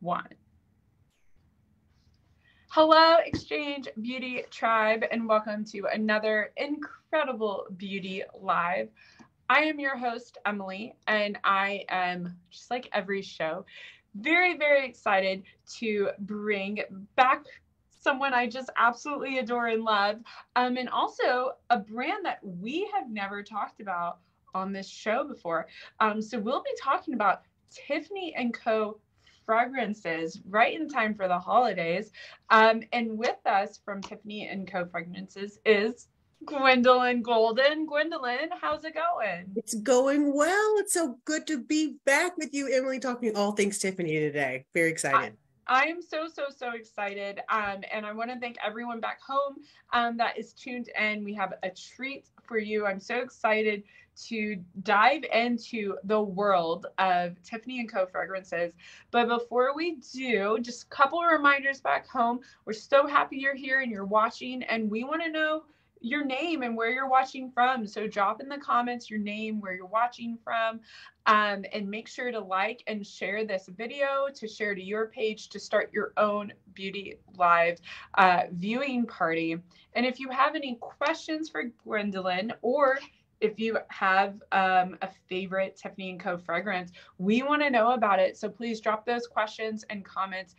1. Hello, Exchange Beauty Tribe, and welcome to another incredible Beauty Live. I am your host, Emily, and I am, just like every show, very, very excited to bring back someone I just absolutely adore and love, and also a brand that we have never talked about on this show before. So we'll be talking about Tiffany & Co. fragrances right in time for the holidays. And with us from Tiffany & Co. fragrances is Gwendolyn Golden. Gwendolyn, how's it going? It's going well. It's so good to be back with you, Emily, talking all things Tiffany today. Very excited. I am so, so, so excited. And I want to thank everyone back home that is tuned in. We have a treat for you. I'm so excited to dive into the world of Tiffany & Co. fragrances. But before we do, just a couple of reminders back home. We're so happy you're here and you're watching, and we want to know your name and where you're watching from. So drop in the comments your name, where you're watching from, and make sure to like and share this video, to share to your page, to start your own Beauty Live viewing party. And if you have any questions for Gwendolyn, or if you have a favorite Tiffany & Co. fragrance, we want to know about it. So please drop those questions and comments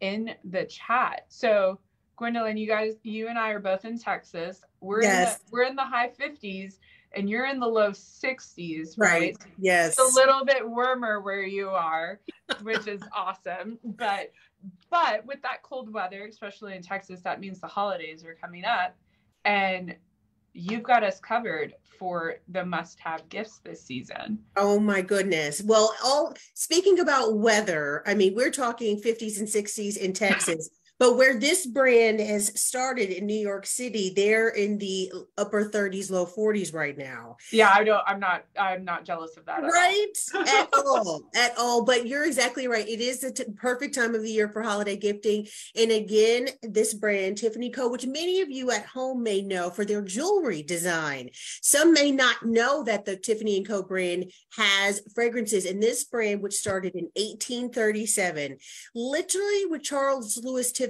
in the chat. So Gwendolyn, you and I are both in Texas. We're in the high 50s, and you're in the low 60s, right? Yes. It's a little bit warmer where you are, which is awesome. But with that cold weather, especially in Texas, that means the holidays are coming up, and you've got us covered for the must-have gifts this season. Oh my goodness. Well, speaking about weather, I mean, we're talking 50s and 60s in Texas. But where this brand has started in New York City, they're in the upper 30s, low 40s right now. Yeah, I'm not jealous of that. Right? At all. At all. But you're exactly right. It is the perfect time of the year for holiday gifting. And again, this brand, Tiffany & Co., which many of you at home may know for their jewelry design. Some may not know that the Tiffany & Co. brand has fragrances. And this brand, which started in 1837, literally with Charles Lewis Tiffany,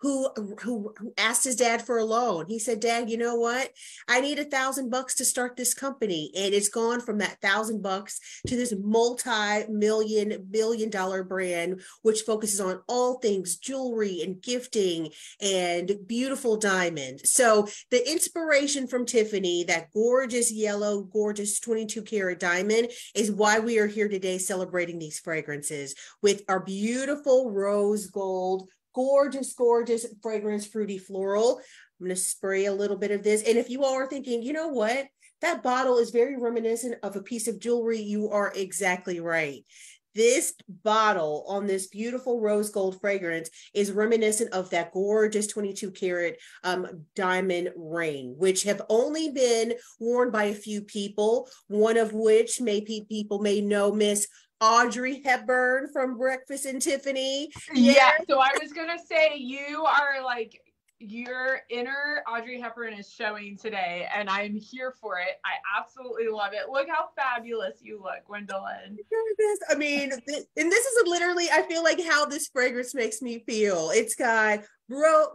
who asked his dad for a loan. He said, "Dad, you know what? I need $1,000 to start this company." And it's gone from that $1,000 to this multi-billion dollar brand, which focuses on all things jewelry and gifting and beautiful diamonds. So the inspiration from Tiffany, that gorgeous yellow, gorgeous 22 karat diamond, is why we are here today celebrating these fragrances with our beautiful rose gold, gorgeous, gorgeous fragrance, fruity floral. I'm going to spray a little bit of this. And if you all are thinking, you know what, that bottle is very reminiscent of a piece of jewelry, you are exactly right. This bottle on this beautiful rose gold fragrance is reminiscent of that gorgeous 22 karat diamond ring, which have only been worn by a few people, one of which maybe people may know, Miss Audrey Hepburn from Breakfast at Tiffany's. Yes. Yeah, so I was going to say, you are like, your inner Audrey Hepburn is showing today, and I'm here for it. I absolutely love it. Look how fabulous you look, Gwendolyn. I mean, and this is literally, I feel like, how this fragrance makes me feel. It's got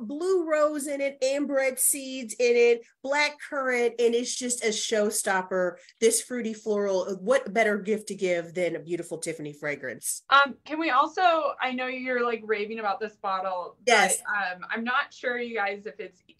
blue rose in it, ambrette seeds in it, black currant, and it's just a showstopper. This fruity floral, what better gift to give than a beautiful Tiffany fragrance? Can we also, I know you're like raving about this bottle. Yes. But, I'm not sure, you guys, if it's easy,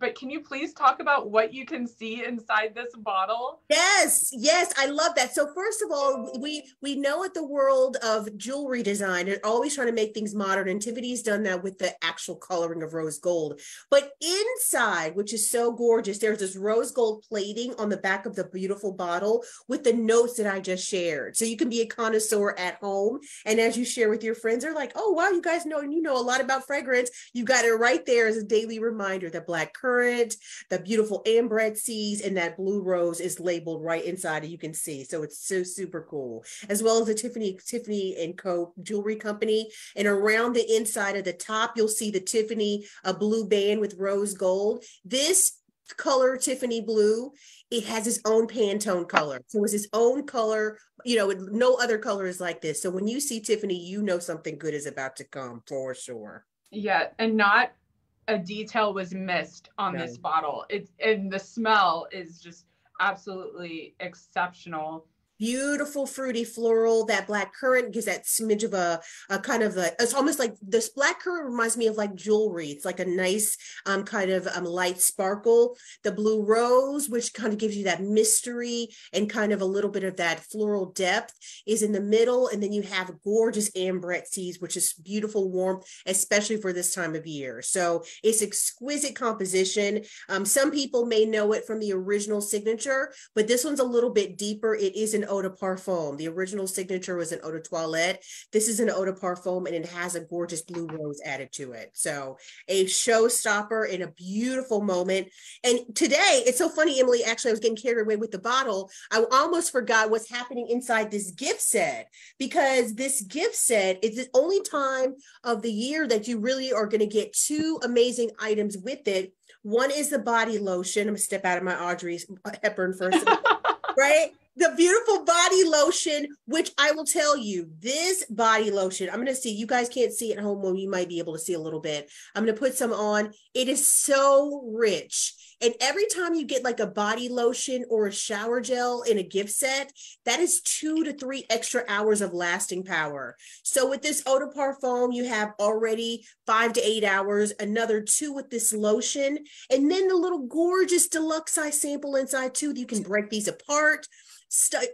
but can you please talk about what you can see inside this bottle? Yes, I love that. So first of all, we know at the world of jewelry design, they're always trying to make things modern, and Tiffany's done that with the actual coloring of rose gold. But inside, which is so gorgeous, there's this rose gold plating on the back of the beautiful bottle with the notes that I just shared. So you can be a connoisseur at home, and as you share with your friends, they're like, "Oh wow, you guys know, and you know a lot about fragrance." You got it right there as a daily reminder that black currant, the beautiful ambrette seeds, and that blue rose is labeled right inside, and you can see. So it's so super cool. As well as the Tiffany & Co. jewelry company, and around the inside of the top, you'll see the Tiffany, a blue band with rose gold. This color Tiffany blue, it has its own Pantone color. So it's its own color, you know, no other color is like this. So when you see Tiffany, you know something good is about to come for sure. Yeah, and not a detail was missed on this bottle. It's, and the smell is just absolutely exceptional. Beautiful fruity floral. That black currant gives that smidge of a kind of a, it's almost like this black currant reminds me of like jewelry. It's like a nice kind of light sparkle. The blue rose, which kind of gives you that mystery and kind of a little bit of that floral depth, is in the middle. And then you have gorgeous ambrette seeds, which is beautiful warmth, especially for this time of year. So it's exquisite composition. Some people may know it from the original signature, but this one's a little bit deeper. It is an eau de parfum. The original signature was an eau de toilette. This is an eau de parfum, and it has a gorgeous blue rose added to it. So a showstopper and a beautiful moment. And today, it's so funny, Emily, actually, I was getting carried away with the bottle. I almost forgot what's happening inside this gift set, because this gift set is the only time of the year that you really are going to get two amazing items with it. One is the body lotion. I'm going to step out of my Audrey Hepburn first, right? The beautiful body lotion, which I will tell you, this body lotion, I'm going to see, you guys can't see at home, well, you might be able to see a little bit. I'm going to put some on. It is so rich. And every time you get like a body lotion or a shower gel in a gift set, that is 2 to 3 extra hours of lasting power. So with this eau de parfum, you have already 5 to 8 hours, another 2 with this lotion, and then the little gorgeous deluxe size sample inside too. You can break these apart.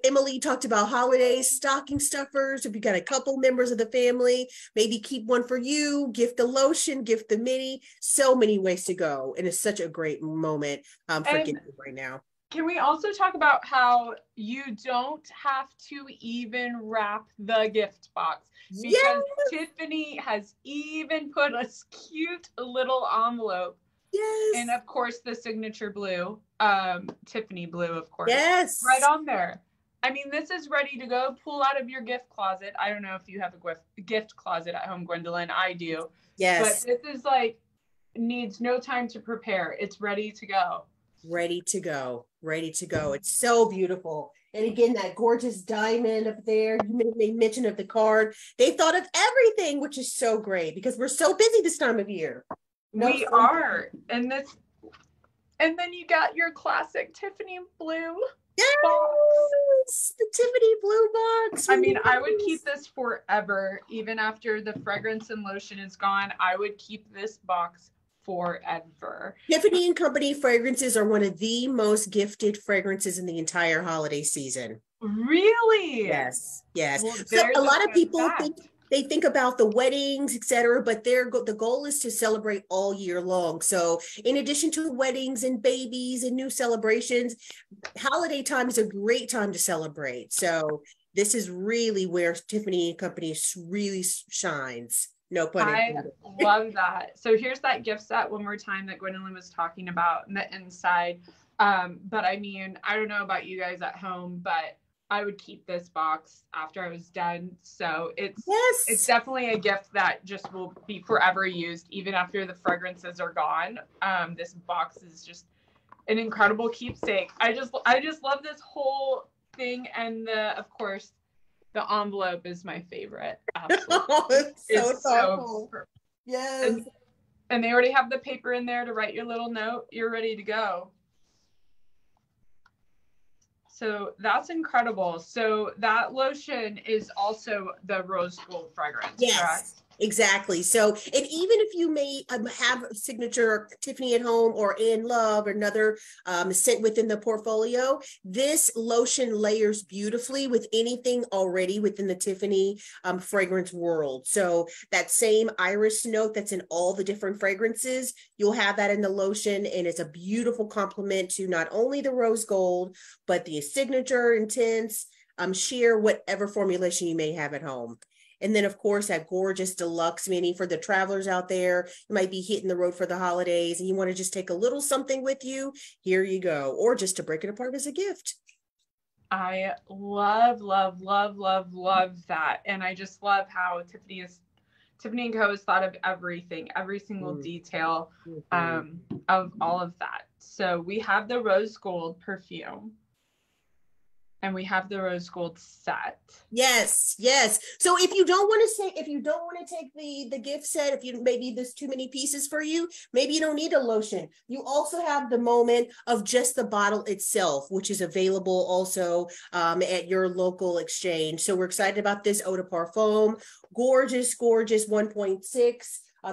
Emily talked about holidays, stocking stuffers. If you got a couple members of the family, maybe keep one for you, gift the lotion, gift the mini. So many ways to go. And it's such a great moment for gifting right now. Can we also talk about how you don't have to even wrap the gift box? Because Tiffany has even put a cute little envelope. Yes. And of course the signature blue, Tiffany blue, of course. Yes. Right on there. I mean, this is ready to go. Pull out of your gift closet. I don't know if you have a gift closet at home, Gwendolyn. I do. Yes. But this is like, needs no time to prepare. It's ready to go. Ready to go. Ready to go. It's so beautiful. And again, that gorgeous diamond up there, you made mention of the card. They thought of everything, which is so great because we're so busy this time of year. We are, and this, and then you got your classic Tiffany blue box. The Tiffany blue box. I mean, I would keep this forever, even after the fragrance and lotion is gone. I would keep this box forever. Tiffany and Company fragrances are one of the most gifted fragrances in the entire holiday season. Really? Yes, yes. Well, so a lot of people think. They think about the weddings, et cetera, but the goal is to celebrate all year long. So in addition to weddings and babies and new celebrations, holiday time is a great time to celebrate. So this is really where Tiffany & Company really shines. No pun intended. I love that. So here's that gift set one more time that Gwendolyn was talking about in the inside. But I mean, I don't know about you guys at home, but I would keep this box after I was done. So it's definitely a gift that just will be forever used, even after the fragrances are gone. This box is just an incredible keepsake. I just love this whole thing, and of course, the envelope is my favorite. Absolutely. It's so perfect. Yes. And they already have the paper in there to write your little note. You're ready to go. So that's incredible. So that lotion is also the rose gold fragrance, correct? Exactly. So, and even if you may have a signature Tiffany at home or In Love or another scent within the portfolio, this lotion layers beautifully with anything already within the Tiffany fragrance world. So that same iris note that's in all the different fragrances, you'll have that in the lotion, and it's a beautiful complement to not only the rose gold, but the signature, intense, sheer, whatever formulation you may have at home. And then, of course, that gorgeous deluxe mini for the travelers out there. You might be hitting the road for the holidays and you want to just take a little something with you. Here you go. Or just to break it apart as a gift. I love, love, love, love, love that. And I just love how Tiffany is Tiffany & Co. has thought of everything, every single detail of all of that. So we have the rose gold perfume. And we have the rose gold set. Yes, yes. So if you don't want to say, if you don't want to take the gift set, if you maybe there's too many pieces for you, maybe you don't need a lotion. You also have the moment of just the bottle itself, which is available also at your local exchange. So we're excited about this eau de parfum. Gorgeous, gorgeous 1.6.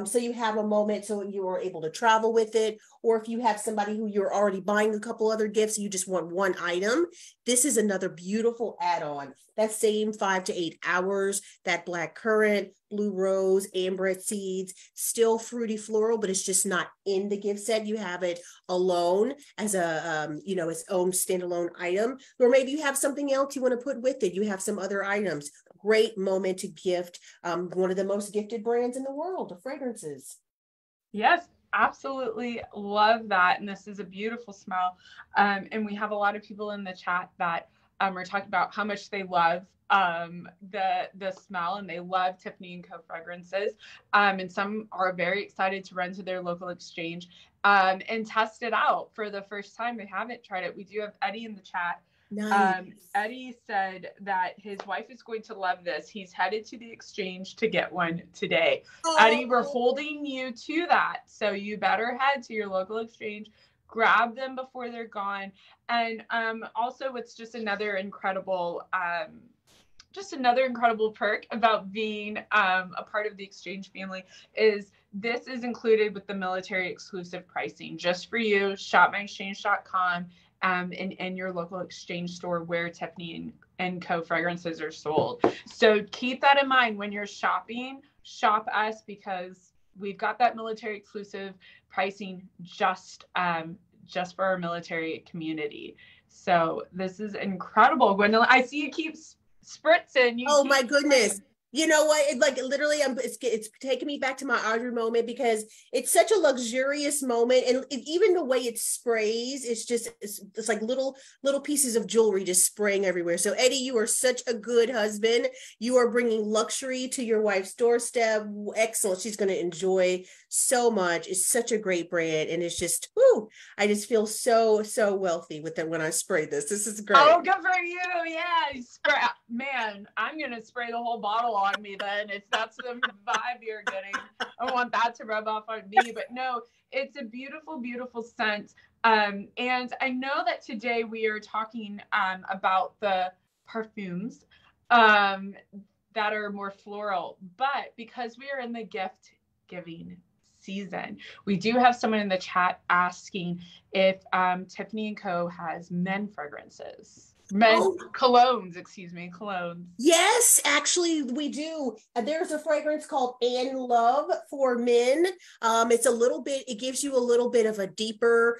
So you have a moment, so you are able to travel with it, or if you have somebody who you're already buying a couple other gifts, you just want one item. This is another beautiful add-on. That same 5 to 8 hours, that black currant, blue rose, amberette seeds, still fruity floral, but it's just not in the gift set. You have it alone as a, you know, its own standalone item, or maybe you have something else you want to put with it. You have some other items. Great moment to gift one of the most gifted brands in the world of fragrances. Yes, absolutely love that. And this is a beautiful smell. And we have a lot of people in the chat that are talking about how much they love the smell, and they love Tiffany & Co. fragrances. And some are very excited to run to their local exchange and test it out for the first time. They haven't tried it. We do have Eddie in the chat. Nice. Eddie said that his wife is going to love this. He's headed to the exchange to get one today. Oh. Eddie, we're holding you to that. So you better head to your local exchange, grab them before they're gone. And also it's just another incredible perk about being a part of the exchange family is this is included with the military exclusive pricing just for you, ShopMyExchange.com. And your local exchange store where Tiffany and Co. fragrances are sold. So keep that in mind when you're shopping. Shop us because we've got that military exclusive pricing just for our military community. So this is incredible, Gwendolyn. I see you keep spritzing. Oh my goodness. You know what? It, like literally, it's taking me back to my Audrey moment because it's such a luxurious moment, and even the way it sprays, it's like little pieces of jewelry just spraying everywhere. So Eddie, you are such a good husband. You are bringing luxury to your wife's doorstep. Excellent. She's going to enjoy so much. It's such a great brand, and it's just whoo! I just feel so wealthy with that when I spray this. This is great. Oh, good for you! Yeah, man, I'm going to spray the whole bottle on me then if that's the vibe you're getting. I want that to rub off on me. But no, it's a beautiful, beautiful scent. And I know that today we are talking about the perfumes that are more floral, but because we are in the gift giving season, we do have someone in the chat asking if Tiffany & Co. has men fragrances. Colognes, excuse me, colognes. Yes, actually we do. There's a fragrance called And Love for men. It's a little bit, it gives you a little bit of a deeper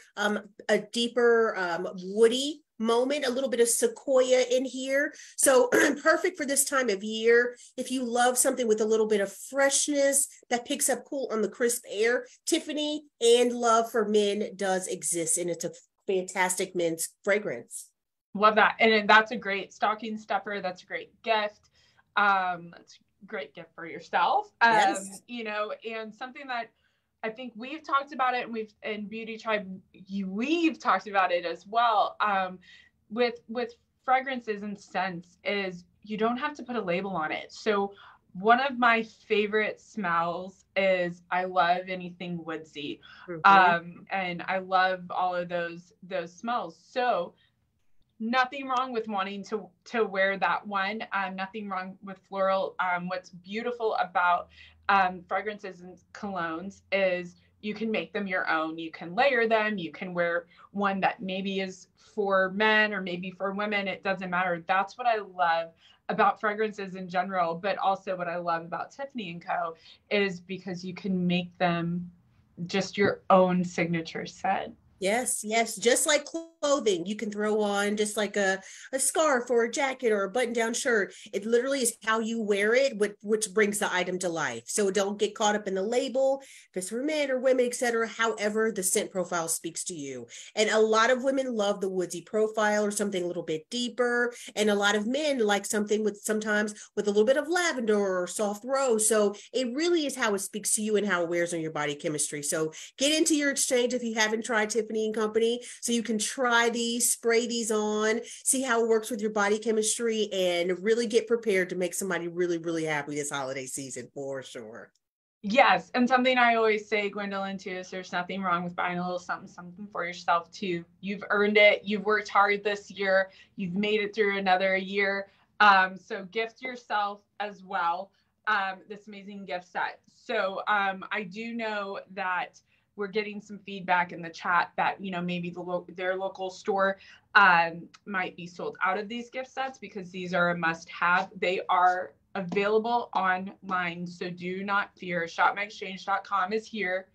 woody moment, a little bit of sequoia in here. So perfect for this time of year. If you love something with a little bit of freshness that picks up cool on the crisp air, Tiffany And Love for Men does exist, and it's a fantastic men's fragrance. Love that. And that's a great stocking stuffer. That's a great gift. That's a great gift for yourself. Yes. You know, and something that I think we've talked about it, and we've in Beauty Tribe, we've talked about it as well. With fragrances and scents is you don't have to put a label on it. So one of my favorite smells is I love anything woodsy. Mm-hmm. And I love all of those smells. So nothing wrong with wanting to wear that one. Nothing wrong with floral. What's beautiful about fragrances and colognes is you can make them your own. You can layer them. You can wear one that maybe is for men or maybe for women. It doesn't matter. That's what I love about fragrances in general, but also what I love about Tiffany & Co. is because you can make them just your own signature scent. Yes. Just like clothing, you can throw on just like a scarf or a jacket or a button-down shirt. It literally is how you wear it, which brings the item to life. So don't get caught up in the label, if it's for men or women, etc. However, the scent profile speaks to you. And a lot of women love the woodsy profile or something a little bit deeper. And a lot of men like something sometimes with a little bit of lavender or soft rose. So it really is how it speaks to you and how it wears on your body chemistry. So get into your exchange if you haven't tried Tiffany & Company. So you can try these, spray these on, see how it works with your body chemistry, and really get prepared to make somebody really, really happy this holiday season for sure. Yes. And something I always say, Gwendolyn, too, is there's nothing wrong with buying a little something, something for yourself, too. You've earned it. You've worked hard this year. You've made it through another year. So gift yourself as well, this amazing gift set. So I do know that we're getting some feedback in the chat that, you know, maybe their local store might be sold out of these gift sets, because these are a must-have. They are available online, so do not fear. ShopMyExchange.com is here.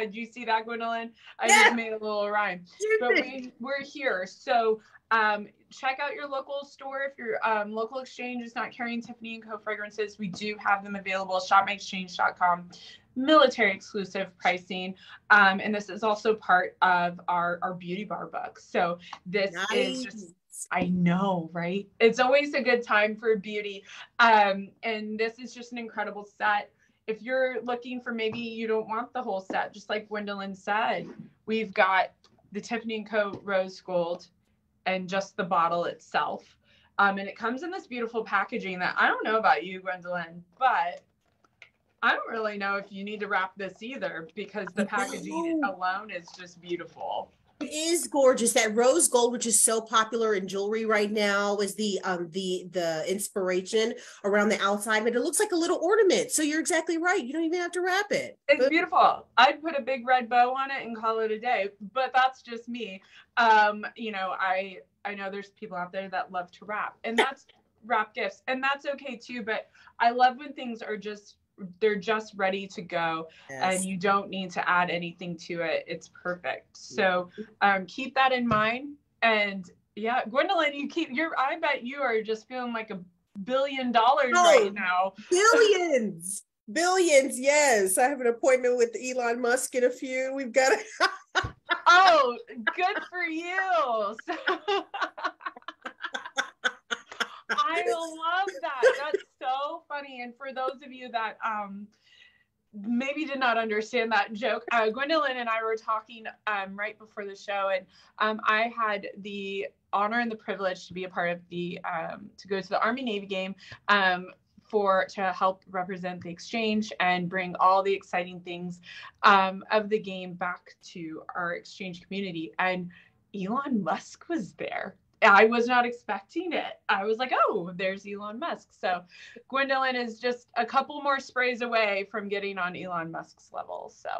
Did you see that, Gwendolyn? I just made a little rhyme. But we're here. So check out your local store. If your local exchange is not carrying Tiffany & Co. fragrances, we do have them available. ShopMyExchange.com. Military exclusive pricing. And this is also part of our beauty bar book. So this is just, I know, right? It's always a good time for beauty. And this is just an incredible set. If you're looking for, maybe you don't want the whole set, just like Gwendolyn said, we've got the Tiffany & Co. Rose Gold and just the bottle itself. And it comes in this beautiful packaging that, I don't know about you, Gwendolyn, but I don't really know if you need to wrap this either, because the packaging alone is just beautiful. It is gorgeous. That rose gold, which is so popular in jewelry right now, is the inspiration around the outside, but it looks like a little ornament. So you're exactly right. You don't even have to wrap it. It's beautiful. I'd put a big red bow on it and call it a day, but that's just me. You know, I know there's people out there that love to wrap, and that's wrap gifts, and that's okay too. But I love when things are just ready to go. Yes. And you don't need to add anything to it. It's perfect. So keep that in mind. And yeah, Gwendolyn, I bet you are just feeling like $1 billion right now. Billions. Billions. Yes. I have an appointment with Elon Musk in a few. We've got to. Oh, good for you. So I love that. That's so funny. And for those of you that maybe did not understand that joke, Gwendolyn and I were talking right before the show, and I had the honor and the privilege to be a part of to go to the Army Navy game to help represent the exchange and bring all the exciting things of the game back to our exchange community. And Elon Musk was there. I was not expecting it. I was like, oh, there's Elon Musk. So Gwendolyn is just a couple more sprays away from getting on Elon Musk's level. So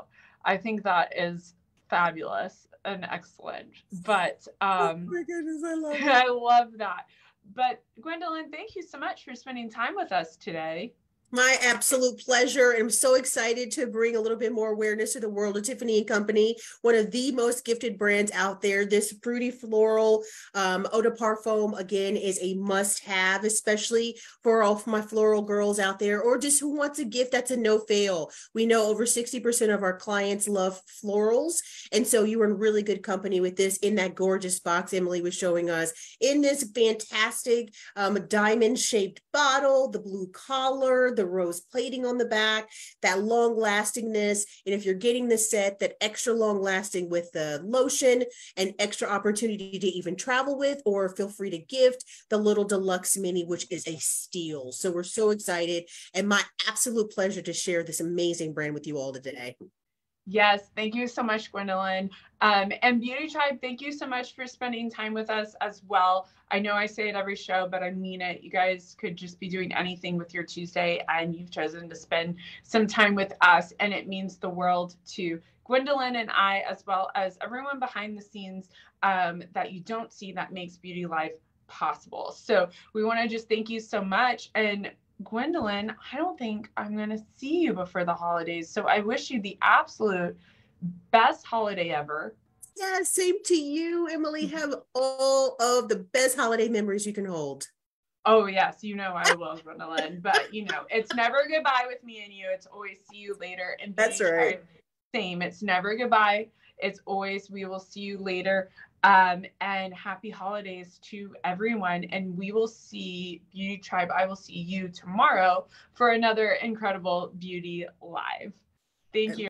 I think that is fabulous and excellent. But oh my goodness, I love that. I love that. But Gwendolyn, thank you so much for spending time with us today. My absolute pleasure. I'm so excited to bring a little bit more awareness to the world of Tiffany & Company, one of the most gifted brands out there. This fruity floral eau de parfum, again, is a must-have, especially for all my floral girls out there, or just who wants a gift that's a no-fail. We know over 60% of our clients love florals, and so you are in really good company with this in that gorgeous box Emily was showing us, in this fantastic diamond-shaped bottle, the blue collar, the rose plating on the back, that long lastingness. And if you're getting the set, that extra long lasting with the lotion and extra opportunity to even travel with, or feel free to gift the little deluxe mini, which is a steal. So we're so excited, and my absolute pleasure to share this amazing brand with you all today. Yes, thank you so much, Gwendolyn. And Beauty Tribe, thank you so much for spending time with us as well. I know I say it every show, but I mean it. You guys could just be doing anything with your Tuesday, and you've chosen to spend some time with us, and it means the world to Gwendolyn and I, as well as everyone behind the scenes that you don't see that makes Beauty Life possible. So we want to just thank you so much. And Gwendolyn, I don't think I'm going to see you before the holidays, so I wish you the absolute best holiday ever. Yeah, same to you, Emily. Have all of the best holiday memories you can hold. Oh, yes. You know, I love Gwendolyn, but you know, it's never goodbye with me and you. It's always see you later. And that's right. Same. It's never goodbye. It's always, we will see you later. And happy holidays to everyone. And we will see Beauty Tribe. I will see you tomorrow for another incredible Beauty Live. Thank you.